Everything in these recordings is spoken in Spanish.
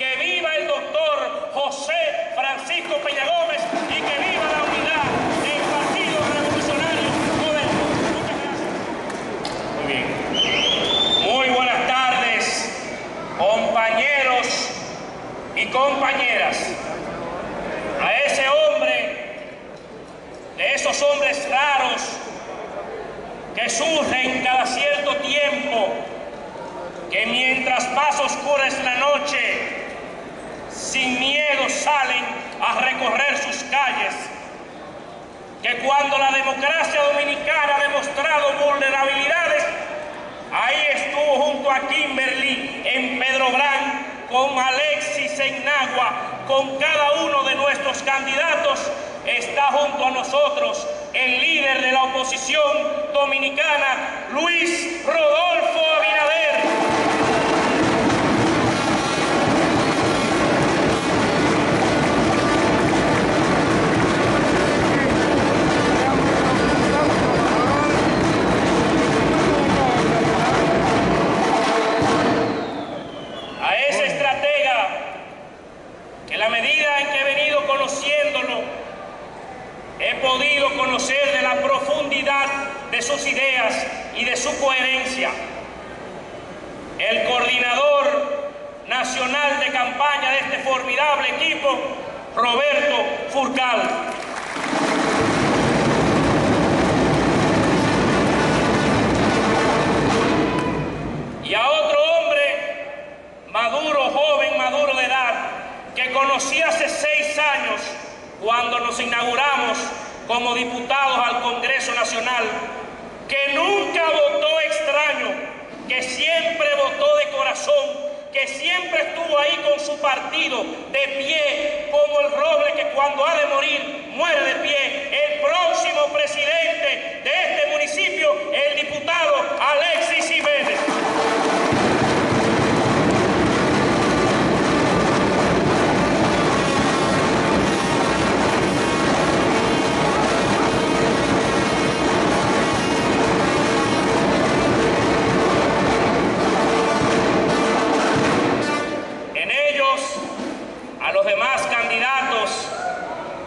que viva el doctor José Francisco Peña Gómez y que viva la unidad del Partido Revolucionario Moderno. Muchas gracias. Muy bien. Muy buenas tardes, compañeros y compañeras. A ese hombre, de esos hombres raros que surgen cada cierto tiempo, que mientras más oscura es la noche, sin miedo salen a recorrer sus calles, que cuando la democracia dominicana ha demostrado vulnerabilidades, ahí estuvo junto a Kimberly en Pedro Brand, con Alexis en Nagua, con cada uno de nuestros candidatos, está junto a nosotros el líder de la oposición dominicana, Luis Rodolfo Aviv. He podido conocer de la profundidad de sus ideas y de su coherencia. El coordinador nacional de campaña de este formidable equipo, Roberto Furcal. Y a otro hombre, maduro, joven, maduro de edad, que conocí hace 6 años, cuando nos inauguramos como diputados al Congreso Nacional, que nunca votó extraño, que siempre votó de corazón, que siempre estuvo ahí con su partido, de pie, como el roble que cuando ha de morir, muere de pie, el próximo presidente de este municipio, el diputado Alexis Iber.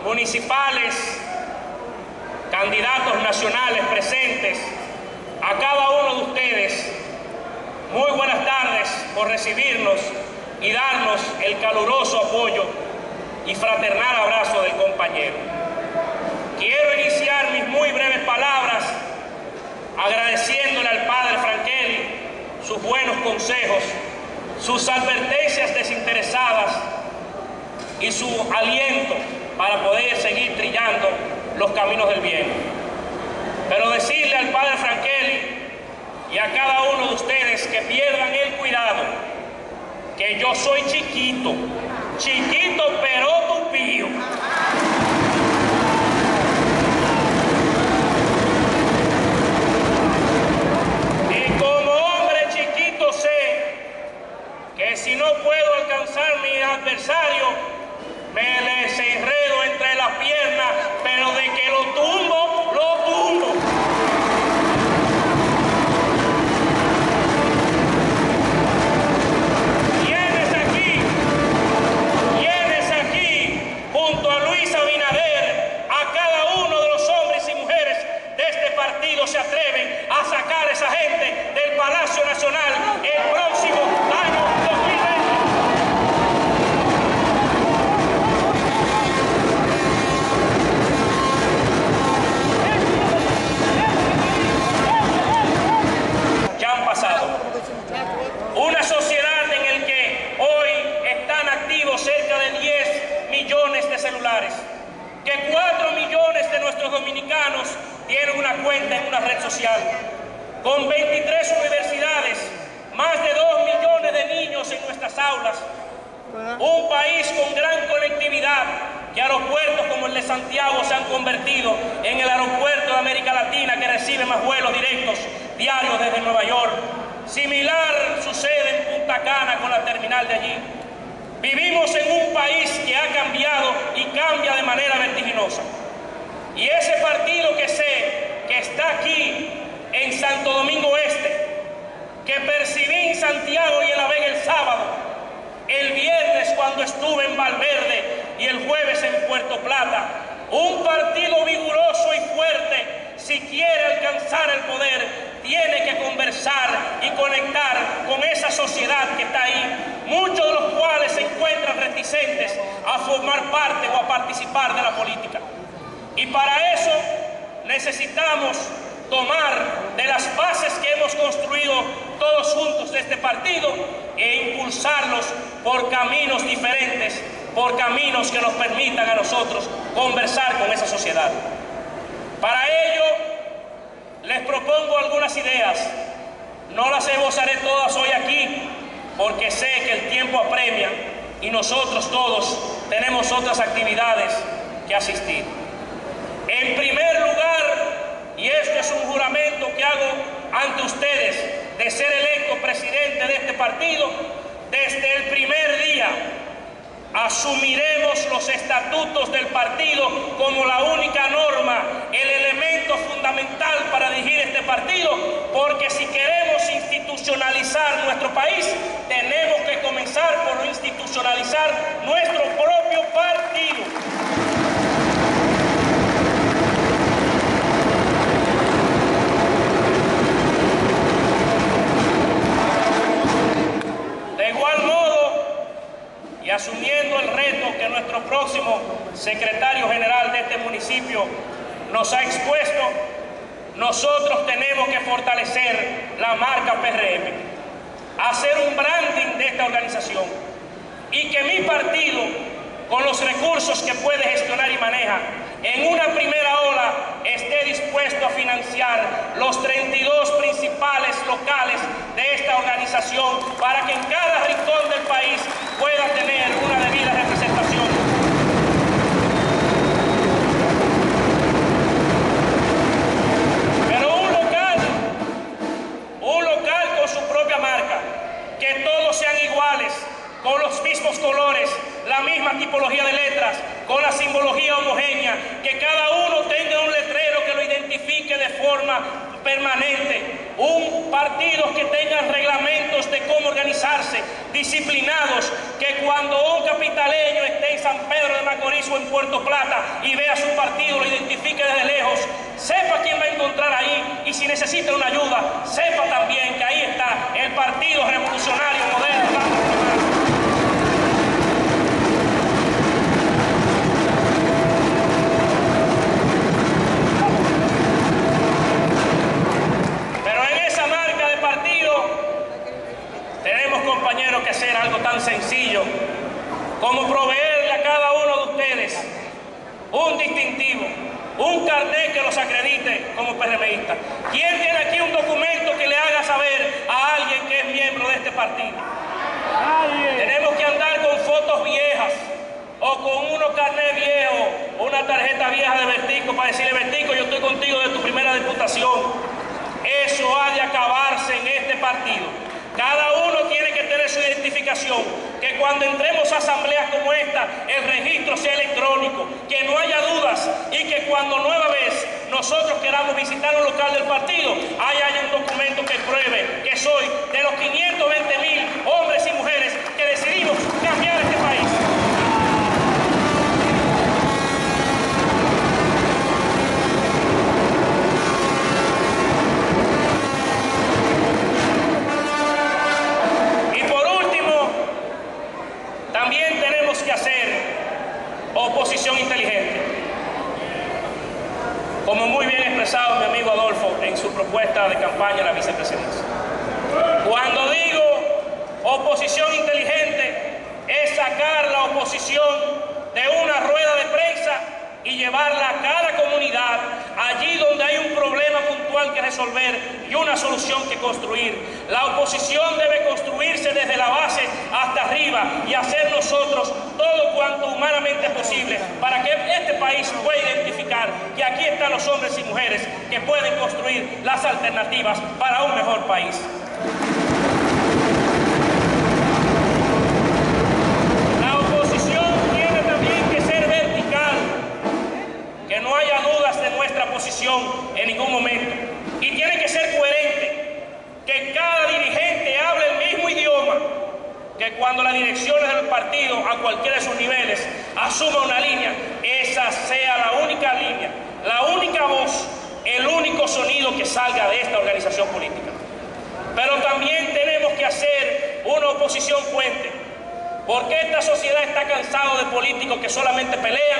Municipales, candidatos nacionales presentes, a cada uno de ustedes, muy buenas tardes por recibirnos y darnos el caluroso apoyo y fraternal abrazo del compañero. Quiero iniciar mis muy breves palabras agradeciéndole al Padre Frankelli sus buenos consejos, sus advertencias desinteresadas y su aliento para poder seguir trillando los caminos del bien. Pero decirle al Padre Frankelli y a cada uno de ustedes que pierdan el cuidado, que yo soy chiquito, chiquito pero tupío. Y como hombre chiquito sé que si no puedo alcanzar mi adversario, me les enredo entre las piernas, pero de que lo tumbo, lo tumbo. Tienes aquí, junto a Luis Abinader, a cada uno de los hombres y mujeres de este partido se atreven a sacar a esa gente del Palacio Nacional el próximo año 2020. Una sociedad en la que hoy están activos cerca de 10 millones de celulares, que 4 millones de nuestros dominicanos tienen una cuenta en una red social, con 23 universidades, más de 2 millones de niños en nuestras aulas, un país con gran conectividad, que aeropuertos como el de Santiago se han convertido en el aeropuerto de América Latina que recibe más vuelos directos diarios desde Nueva York. Similar sucede en Punta Cana con la terminal de allí. Vivimos en un país que ha cambiado y cambia de manera vertiginosa. Y ese partido que sé que está aquí en Santo Domingo Este, que percibí en Santiago y en la Vega el sábado, el viernes cuando estuve en Valverde y el jueves en Puerto Plata. Un partido vigoroso y fuerte, si quiere alcanzar el poder, tiene que conversar y conectar con esa sociedad que está ahí, muchos de los cuales se encuentran reticentes a formar parte o a participar de la política. Y para eso necesitamos tomar de las bases que hemos construido todos juntos de este partido e impulsarlos por caminos diferentes, por caminos que nos permitan a nosotros conversar con esa sociedad. Para ello, les propongo algunas ideas. No las esbozaré todas hoy aquí, porque sé que el tiempo apremia y nosotros todos tenemos otras actividades que asistir. En primer lugar, y esto es un juramento que hago ante ustedes de ser electo presidente de este partido, desde el primer día asumiremos los estatutos del partido como la única norma, el elemento fundamental para dirigir este partido, porque si queremos institucionalizar nuestro país, tenemos que comenzar por institucionalizar nuestro propio partido. Asumiendo el reto que nuestro próximo secretario general de este municipio nos ha expuesto, nosotros tenemos que fortalecer la marca PRM, hacer un branding de esta organización y que mi partido, con los recursos que puede gestionar y maneja, en una primera ola esté dispuesto a financiar los 32 principales locales de esta organización para que en cada rincón del país pueda tener una debida representación. Pero un local con su propia marca, que todos sean iguales, con los mismos colores, la misma tipología de letras, con la simbología homogénea, que cada uno tenga un letrero que lo identifique de forma permanente, un partido que tenga reglamentos de cómo organizarse, disciplinados, que cuando un capitaleño esté en San Pedro de Macorís o en Puerto Plata y vea su partido, lo identifique desde lejos, sepa quién va a encontrar ahí y si necesita una ayuda, sepa también que ahí está el Partido Revolucionario Moderno. Compañeros, que hacer algo tan sencillo como proveerle a cada uno de ustedes un distintivo, un carnet que los acredite como PRMistas. ¿Quién tiene aquí un documento que le haga saber a alguien que es miembro de este partido? Nadie. Tenemos que andar con fotos viejas o con unos carnet viejos, una tarjeta vieja de Vertico para decirle: Vertico, yo estoy contigo de tu primera diputación. Eso ha de acabarse en este partido. Cada uno tiene que tener su identificación, que cuando entremos a asambleas como esta, el registro sea electrónico, que no haya dudas y que cuando nueva vez nosotros queramos visitar un local del partido, ahí haya un documento que pruebe que soy de los 520,000 hombres y mujeres que decidimos cambiar este país. Oposición inteligente. Como muy bien expresado mi amigo Adolfo en su propuesta de campaña a la vicepresidencia. Cuando digo oposición inteligente, es sacar la oposición de una rueda de prensa y llevarla a cada comunidad, allí donde hay un problema puntual que resolver y una solución que construir. La oposición debe construirse desde la base hasta arriba y hacer nosotros todo cuanto humanamente posible para que este país pueda identificar que aquí están los hombres y mujeres que pueden construir las alternativas para un mejor país. No haya dudas de nuestra posición en ningún momento. Y tiene que ser coherente, que cada dirigente hable el mismo idioma, que cuando las direcciones del partido partido a cualquiera de sus niveles asuma una línea, esa sea la única línea, la única voz, el único sonido que salga de esta organización política. Pero también tenemos que hacer una oposición puente, porque esta sociedad está cansada de políticos que solamente pelean,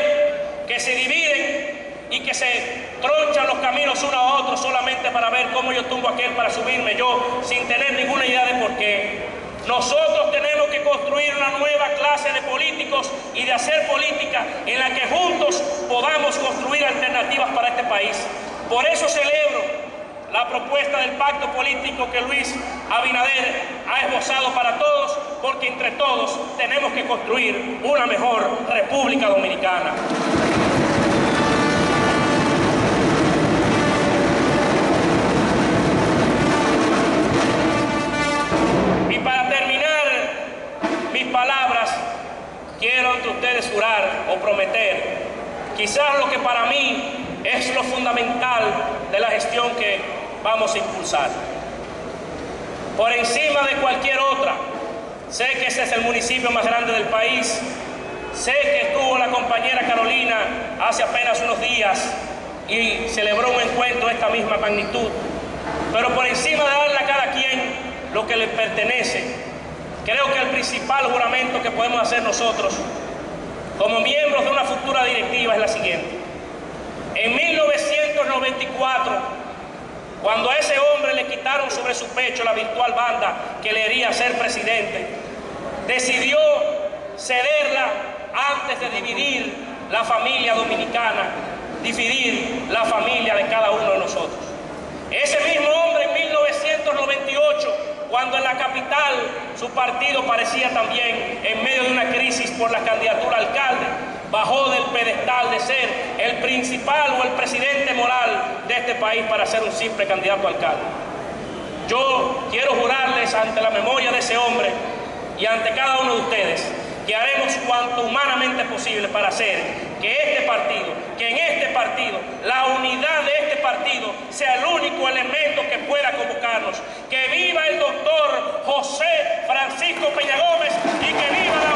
que se dividen y que se tronchan los caminos uno a otro solamente para ver cómo yo tumbo a aquel para subirme yo, sin tener ninguna idea de por qué. Nosotros tenemos que construir una nueva clase de políticos y de hacer política en la que juntos podamos construir alternativas para este país. Por eso celebro la propuesta del pacto político que Luis Abinader ha esbozado para todos, porque entre todos tenemos que construir una mejor República Dominicana. Y para terminar mis palabras, quiero ante ustedes jurar o prometer, quizás lo que para mí es lo fundamental de la gestión que vamos a impulsar. Por encima de cualquier otra, sé que ese es el municipio más grande del país, sé que estuvo la compañera Carolina hace apenas unos días y celebró un encuentro de esta misma magnitud, pero por encima de darle a cada quien lo que le pertenece, creo que el principal juramento que podemos hacer nosotros como miembros de una futura directiva es la siguiente. En 1994, cuando a ese hombre le quitaron sobre su pecho la virtual banda que le haría ser presidente, decidió cederla antes de dividir la familia dominicana, dividir la familia de cada uno de nosotros. Ese mismo hombre en 1998, cuando en la capital su partido parecía también en medio de una crisis por la candidatura a alcalde, bajó del pedestal de ser el principal o el presidente moral de este país para ser un simple candidato a alcalde. Yo quiero jurarles ante la memoria de ese hombre y ante cada uno de ustedes que haremos cuanto humanamente posible para hacer que en este partido, la unidad de este partido sea el único elemento que pueda convocarnos. Que viva el doctor José Francisco Peña Gómez y que viva la